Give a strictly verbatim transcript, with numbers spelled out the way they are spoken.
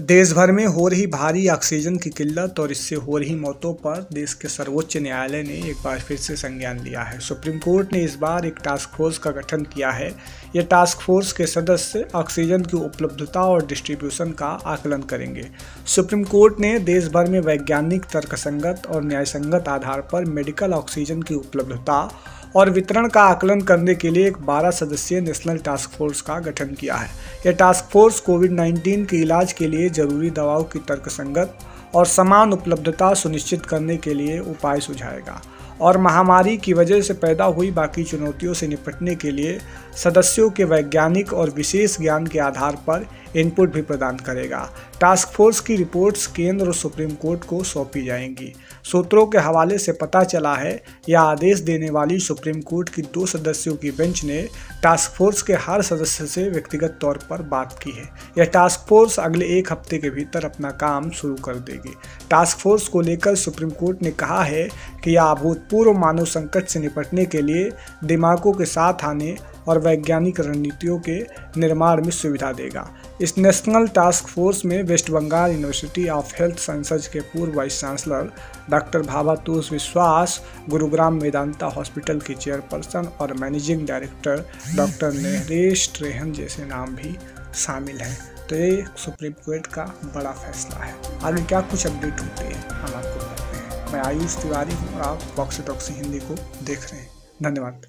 देश भर में हो रही भारी ऑक्सीजन की किल्लत और इससे हो रही मौतों पर देश के सर्वोच्च न्यायालय ने एक बार फिर से संज्ञान लिया है। सुप्रीम कोर्ट ने इस बार एक टास्क फोर्स का गठन किया है। यह टास्क फोर्स के सदस्य ऑक्सीजन की उपलब्धता और डिस्ट्रीब्यूशन का आकलन करेंगे। सुप्रीम कोर्ट ने देश भर में वैज्ञानिक, तर्कसंगत और न्यायसंगत आधार पर मेडिकल ऑक्सीजन की उपलब्धता और वितरण का आकलन करने के लिए एक बारह सदस्यीय नेशनल टास्क फोर्स का गठन किया है। यह टास्क फोर्स कोविड उन्नीस के इलाज के लिए जरूरी दवाओं की तर्कसंगत और समान उपलब्धता सुनिश्चित करने के लिए उपाय सुझाएगा और महामारी की वजह से पैदा हुई बाकी चुनौतियों से निपटने के लिए सदस्यों के वैज्ञानिक और विशेष ज्ञान के आधार पर इनपुट भी प्रदान करेगा। टास्क फोर्स की रिपोर्ट्स केंद्र और सुप्रीम कोर्ट को सौंपी जाएंगी। सूत्रों के हवाले से पता चला है यह आदेश देने वाली सुप्रीम कोर्ट की दो सदस्यों की बेंच ने टास्क फोर्स के हर सदस्य से व्यक्तिगत तौर पर बात की है। यह टास्क फोर्स अगले एक हफ्ते के भीतर अपना काम शुरू कर देगी। टास्क फोर्स को लेकर सुप्रीम कोर्ट ने कहा है कि यह अभूतपूर्व मानव संकट से निपटने के लिए दिमागों के साथ आने और वैज्ञानिक रणनीतियों के निर्माण में सुविधा देगा। इस नेशनल टास्क फोर्स में waste Bengal university of health sciences के पूर्व vice chancellor doctor Bhabatosh Biswas, Gurugram Vedanta hospital के चेयरपर्सन और managing director doctor Naresh Trehan जैसे नाम भी शामिल हैं। तो ये सुप्रीम कोर्ट का बड़ा फैसला है। आगे क्या कुछ अपडेट होते हैं हम आपको बताते हैं। मैं आयुष तिवारी हूँ और आप बॉक्स टॉक्स हिंदी को देख रहे हैं। धन्यवाद।